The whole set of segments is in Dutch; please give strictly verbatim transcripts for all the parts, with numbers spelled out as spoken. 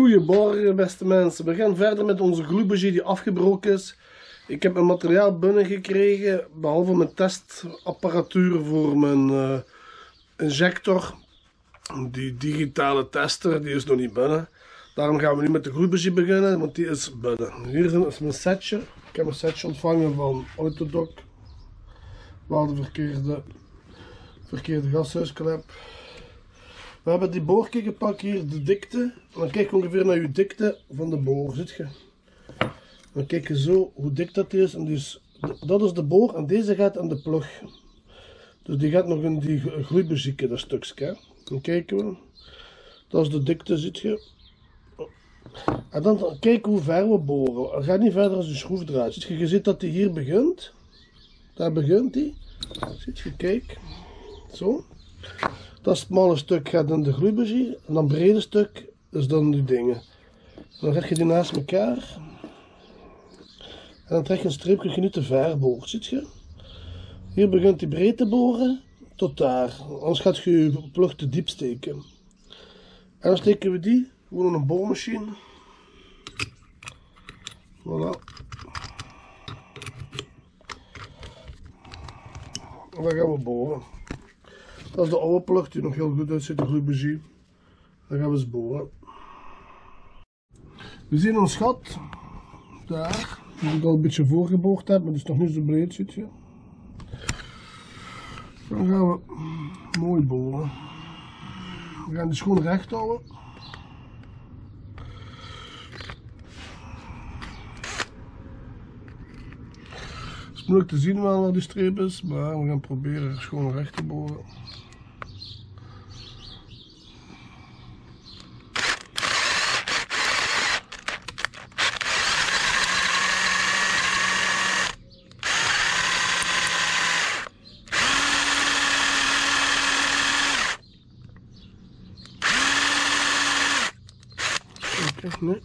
Goeiemorgen beste mensen, we gaan verder met onze gloeibourgie die afgebroken is. Ik heb mijn materiaal binnengekregen, behalve mijn testapparatuur voor mijn uh, injector. Die digitale tester, die is nog niet binnen. Daarom gaan we nu met de gloeibourgie beginnen, want die is binnen. Hier is mijn setje. Ik heb een setje ontvangen van AutoDoc. Wel de verkeerde, verkeerde gashuisklep. We hebben die boortje gepakt, hier de dikte. En dan kijk je ongeveer naar je dikte van de boor, ziet je? Dan kijk je zo hoe dik dat is. En dus, dat is de boor en deze gaat aan de plug. Dus die gaat nog in die gloeibourgie, dat stukje. Hè? Dan kijken we. Dat is de dikte, ziet je? En dan kijken hoe ver we boren. Het gaat niet verder als de schroefdraad. Ziet je, je ziet dat die hier begint. Daar begint die. Ziet je, kijk. Zo. Dat smalle stuk gaat in de gloeibourgie en dat brede stuk is dan die dingen. Dan leg je die naast elkaar en dan trek je een streepje dat je niet te ver boort, ziet je? Hier begint die breed te boren tot daar, anders gaat je je plug te diep steken. En dan steken we die gewoon in een boormachine. Voilà. En dan gaan we boren. Dat is de oude plug die nog heel goed uitziet, de gloeibourgie. Dan gaan we eens boren. We zien een gat. Daar. Die ik al een beetje voorgeboord heb, maar dat is nog niet zo breed, ziet je. Dan gaan we mooi boren. We gaan die schoon recht houden. Het is moeilijk te zien wel waar die streep is, maar we gaan proberen schoon recht te boren. Nee.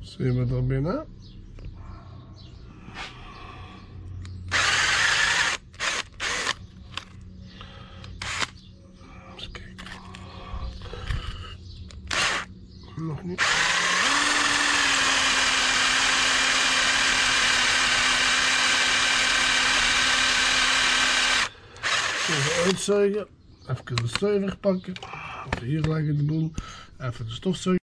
Zien we er binnen? Eens kijken. Nog niet. Even uitzuigen, even de zuiger pakken, even hier leggen de boel, even de stofzuiger.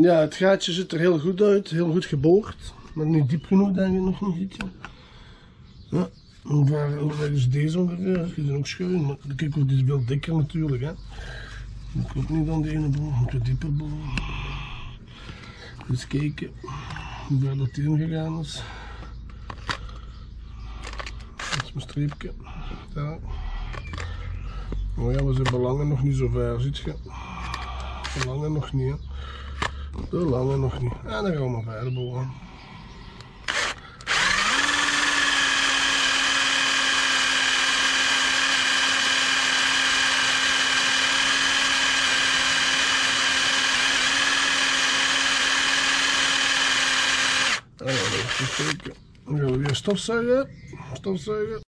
Ja, het gaatje ziet er heel goed uit, heel goed geboord, maar niet diep genoeg denk ik nog niet. Ja, dat is deze ongeveer, die is ook schuin, maar kijk, die is veel dikker natuurlijk. Hè. Ik moet niet aan de ene boel, moet je dieper boel. Eens kijken hoe ver dat heen gegaan is. Dat is mijn streepje, daar. Maar ja, we zijn belangen nog niet zo ver, ziet je. Belangen nog niet, hè. Zo lang nog niet. En dan gaan we maar verder boren. En dan gaan we weer stofzuigen. Stofzuigen.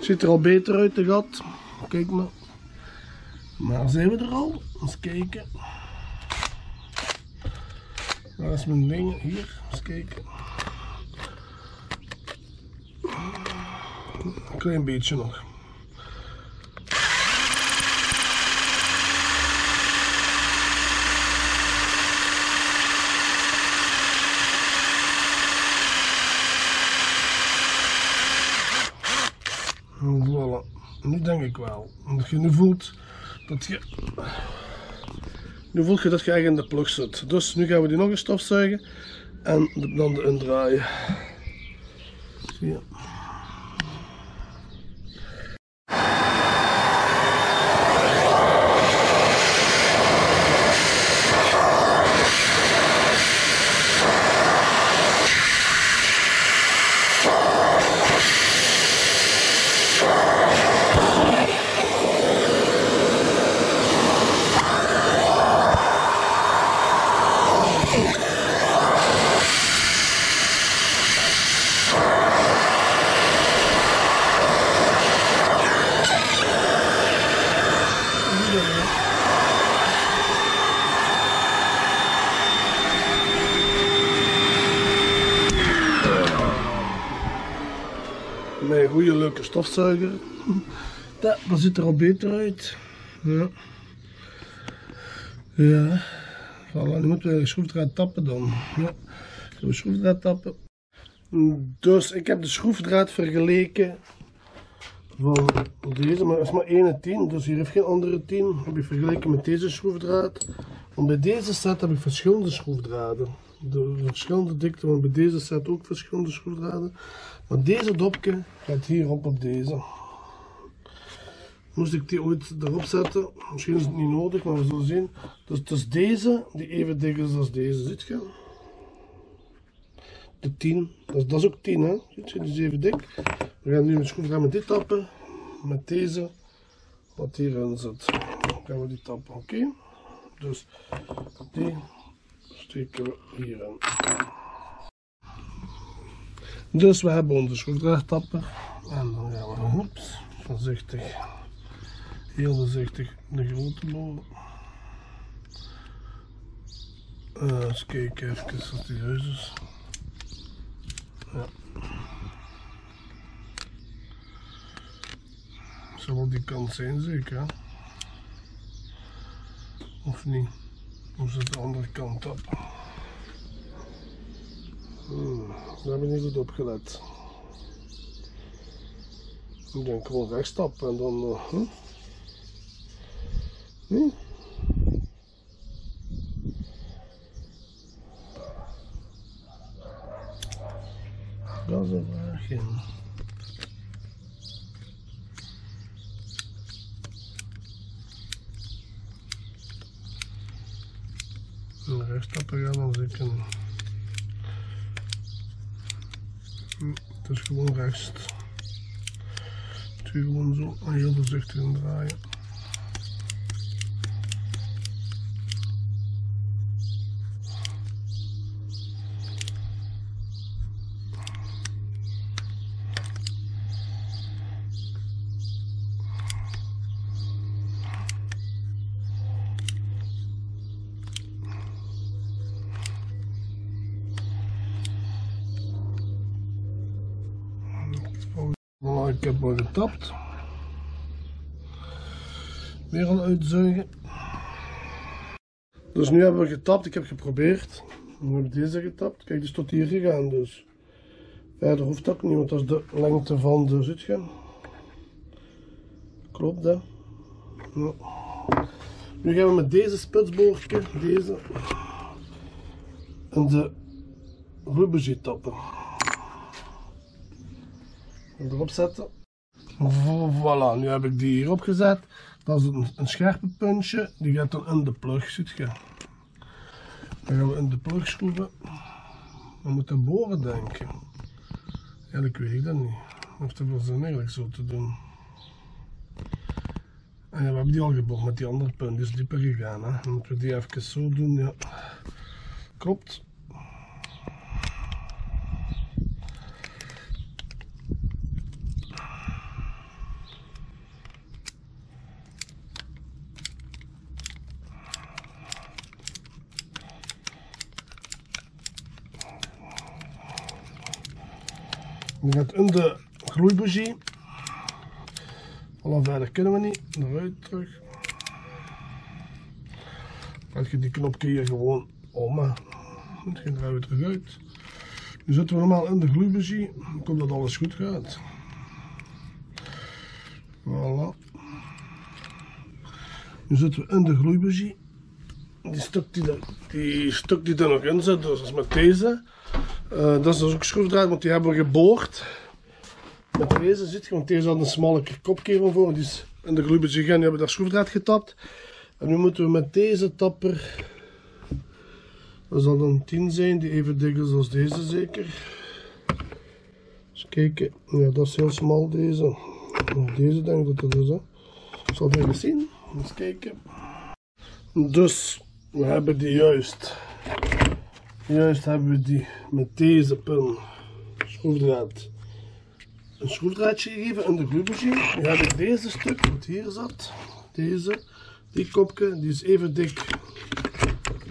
Ziet er al beter uit, de gat. Kijk maar. Maar zijn we er al? Eens kijken. Waar is mijn ding? Hier, eens kijken. Een klein beetje nog. Voilà, nu denk ik wel. Omdat je nu voelt dat je, nu voelt je dat je eigenlijk in de plug zit. Dus nu gaan we die nog eens stofzuigen en dan erin draaien. Zie je. Met een goede leuke stofzuiger. Dat, dat ziet er al beter uit. Ja. Ja. Voilà, nu moeten we de schroefdraad tappen dan. Ja. Zullen we schroefdraad tappen? Dus ik heb de schroefdraad vergeleken van deze, maar dat is maar één tien. Dus hier heeft geen andere tien. Heb ik vergeleken met deze schroefdraad. Want bij deze set heb ik verschillende schroefdraden. De verschillende dikte, want bij deze set ook verschillende schroefdraden. Maar deze dopje gaat hierop op deze. Moest ik die ooit erop zetten? Misschien is het niet nodig, maar we zullen zien. Dus het is deze die even dik is als deze, ziet je? De tien, dat is, dat is ook tien, hè? Ziet je, die is even dik. We gaan nu een schroefdraad met dit tappen. Met deze, wat hierin zit. Dan gaan we die tappen, oké? Okay? Dus die steken we hierin. Dus we hebben onze schroefdraadtapper en dan gaan we hoeps, voorzichtig, heel voorzichtig de grootte boven. Uh, eens kijken even wat die huis is. Ja. Zal wel die kant zijn zeker, hè? Of niet? Hoe zit de andere kant op? Hmm, daar heb ik niet goed op gelet. Ik denk gewoon rechtstappen en dan... Uh, huh? Nee? Dat is een vraagje. En rechtstappen gaan dan zeker niet. Het is gewoon rechts. Het is gewoon zo heel voorzichtig in draaien. Ik heb al getapt. Weer al uitzuigen. Dus nu hebben we getapt. Ik heb geprobeerd. Nu heb ik deze getapt. Kijk, die is tot hier gegaan dus. Verder hoeft dat niet, want dat is de lengte van de zitgen. Klopt hè. Nou. Nu gaan we met deze spitsboordje, deze, en de rubberje tappen. Erop zetten. Voilà, nu heb ik die hierop gezet. Dat is een, een scherpe puntje. Die gaat dan in de plug, ziet je. Dan gaan we in de plug schroeven. We moeten boren denken. Eigenlijk weet ik dat niet. Heeft er veel zin eigenlijk zo te doen. En ja, we hebben die al geboord met die andere punt. Die is dieper gegaan. Hè. Dan moeten we die even zo doen. Ja. Klopt. Die gaat in de gloeiboegie. Al verder kunnen we niet. Eruit terug. Dan je die knopje hier gewoon om. Dan draaien we terug uit. Nu zitten we normaal in de gloeiboegie. Ik hoop dat alles goed gaat. Voilà. Nu zitten we in de gloeiboegie. Die stuk die, die stuk die er nog in zit, dus met deze. Uh, dat is dus ook schroefdraad, want die hebben we geboord. Met deze zit je, want deze had een smalle kopkevel voor. Die is in de gloeiboegie gegaan, die hebben daar schroefdraad getapt. En nu moeten we met deze tapper, dat zal dan tien zijn, die even dik is als deze zeker. Eens kijken, ja dat is heel smal deze. Deze denk ik dat het is. Hè. Ik zal het even zien, eens kijken. Dus we hebben die juist. Juist hebben we die met deze pin schroefdraad een schroefdraadje gegeven in de gloeiboegie. Nu heb ik deze stuk wat hier zat. Deze, die kopje, die is even dik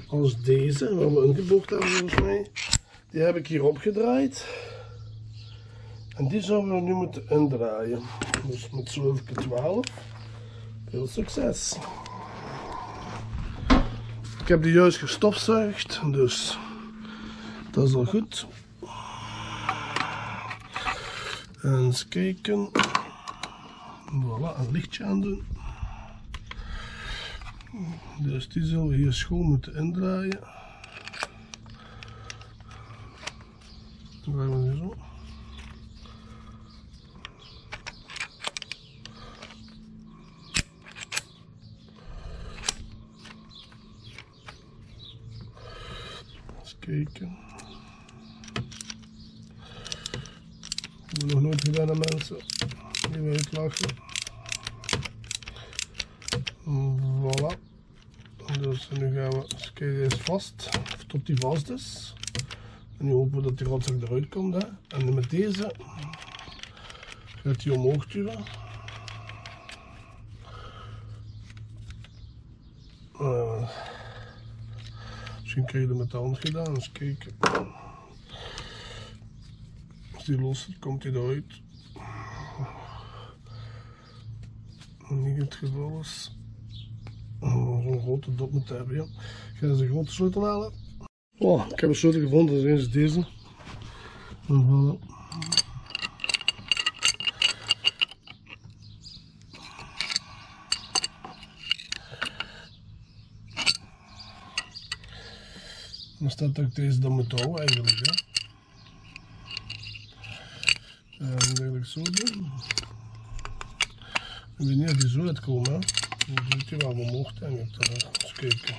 als deze, waar we ingeboogd hebben volgens mij. Die heb ik hier opgedraaid. En die zouden we nu moeten indraaien. Dus met zo'n twaalf. Veel succes! Ik heb die juist gestofzuigd, dus dat is al goed. En eens kijken. Voilà, een lichtje aan doen. Dus die zullen we hier schoon moeten indraaien. Dan draaien we die zo. Kijken. Ik heb nog nooit gedaan aan mensen die we uitlachen. Voilà. Dus nu gaan we eens kijken, die is vast. Of tot die vast is. En nu hopen we dat die rotzak eruit komt. Hè. En met deze gaat die omhoog duwen. Uh. Misschien krijg je het met de hand gedaan, eens kijken. Als die los zit, komt hij eruit. Niet het geval is. Zo'n grote dop moet hebben, ja. Ik ga eens een grote sleutel halen. Oh, ik heb een sleutel gevonden, dat is eens deze. En voilà. Dan staat ook deze dan moet houden eigenlijk. Hè. En dan eigenlijk zo doen. Ik weet niet of die zo uitkomen. Hè. Dan ziet je wel omhoog en je hebt er eens kijken.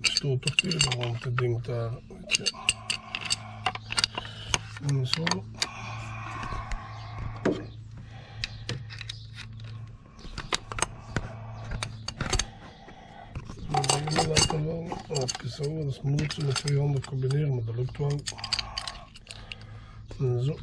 Ik stoot toch tegen de hand, dat ding daar. Weet je. En zo. Zo, dat is moeilijk met twee handen combineren, maar dat lukt wel. En zo.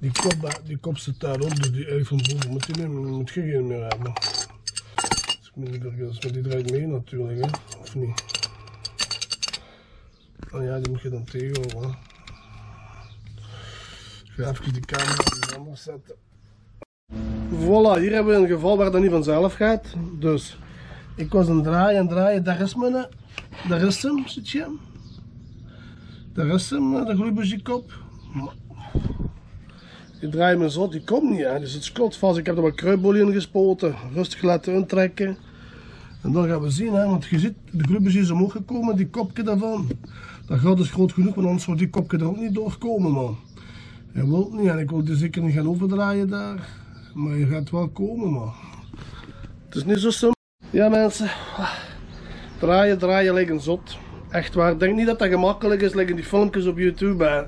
Die kop, die kop zit daarop, dus die eigenlijk van boven moet je nemen, moet je geen meer hebben. Dus ik maar die draait mee natuurlijk, hè? Of niet? Nou ja, die moet je dan tegenhouden. Ik ga even die camera anders zetten. Voilà, hier hebben we een geval waar dat niet vanzelf gaat. Dus, ik was aan het draaien en draaien, daar is mijn, daar is hem, zit je? Daar is hem, de gloeiboegiekop. Die draait me zo, die komt niet aan, dus het schot vast. Ik heb er wat kruibolie in gespoten, rustig laten intrekken. En dan gaan we zien, hè, want je ziet, de gloeiboegie is omhoog gekomen, die kopje daarvan. Dat gaat dus groot genoeg, want anders zou die kopje er ook niet doorkomen, man. Je wilt niet, en ik wil die zeker niet gaan overdraaien daar. Maar je gaat wel komen, man. Het is niet zo simpel. Ja, mensen. Draaien, draaien, lijkt een zot. Echt waar, ik denk niet dat dat gemakkelijk is, liggen die filmpjes op YouTube, hè.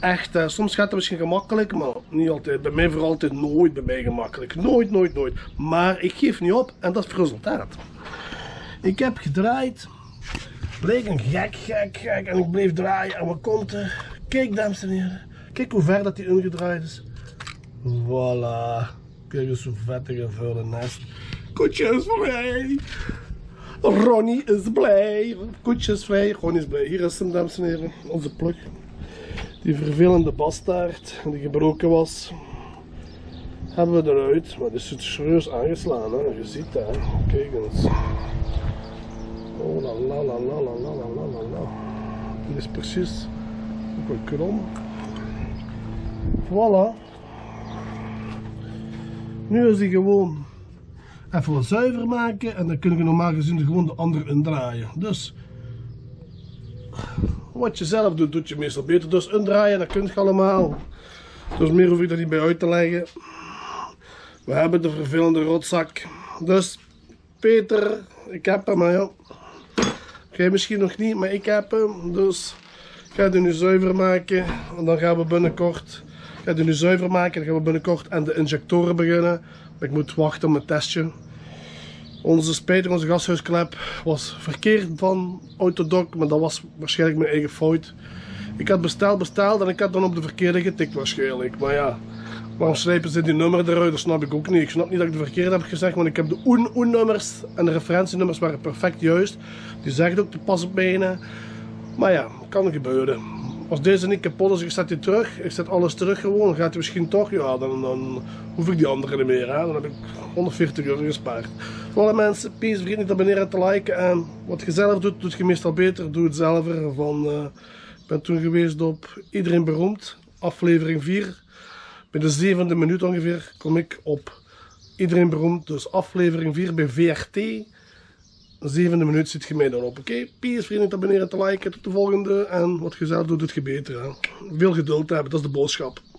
Echt, uh, soms gaat het misschien gemakkelijk, maar niet altijd. Bij mij vooral altijd nooit bij mij gemakkelijk. Nooit, nooit, nooit. Maar ik geef niet op en dat is het resultaat. Ik heb gedraaid. Bleek een gek, gek, gek. En ik bleef draaien. En wat komt er? Kijk, dames en heren. Kijk hoe ver dat die ingedraaid is. Voilà. Kijk eens hoe vettig en vuile nest. Koetje is vrij. Ronnie is blij. Koetje is vrij. Ronnie is blij. Hier is hem, dames en heren. Onze plug. Die vervelende bastaard die gebroken was, hebben we eruit, maar die is serieus aangeslaan, hè? Je ziet dat, hè? Kijk eens. Oh la la la la la la la la. Die is precies ook een krom. Voilà. Nu is die gewoon even wat zuiver maken en dan kunnen we normaal gezien gewoon de andere indraaien. Dus. Wat je zelf doet, doet je meestal beter. Dus indraaien, dat kunt je allemaal. Dus meer hoef ik er niet bij uit te leggen. We hebben de vervelende rotzak. Dus, Peter, ik heb hem, maar ja. Jij misschien nog niet, maar ik heb hem. Dus, ik ga die nu zuiver maken. En dan gaan we binnenkort... Ik ga die nu zuiver maken. Dan gaan we binnenkort aan de injectoren beginnen. Maar ik moet wachten op mijn testje. Onze spijter, onze gashuisklep was verkeerd van AutoDoc, maar dat was waarschijnlijk mijn eigen fout. Ik had besteld, besteld en ik had dan op de verkeerde getikt waarschijnlijk. Maar ja, waarom schrijven ze die nummer eruit? Dat snap ik ook niet. Ik snap niet dat ik de verkeerde heb gezegd, want ik heb de O E N-nummers en de referentienummers waren perfect juist. Die zegt ook te pas op benen. Maar ja, kan gebeuren. Als deze niet kapot is, ik zet die terug. Ik zet alles terug gewoon. Gaat hij misschien toch? Ja, dan, dan hoef ik die andere niet meer. Hè? Dan heb ik honderdveertig euro gespaard. Voilà mensen, peace. Vergeet niet te abonneren en te liken. En wat je zelf doet, doet je meestal beter. Doe het zelf. Van, uh, ik ben toen geweest op Iedereen Beroemd. Aflevering vier. Bij de zevende minuut ongeveer kom ik op Iedereen Beroemd. Dus aflevering vier bij V R T. Zevende minuut zit je mij dan op. Oké, okay? Peace, vrienden, te abonneren, te liken. Tot de volgende. En wat je zelf doet, doet je beter. Hè? Veel geduld hebben, dat is de boodschap.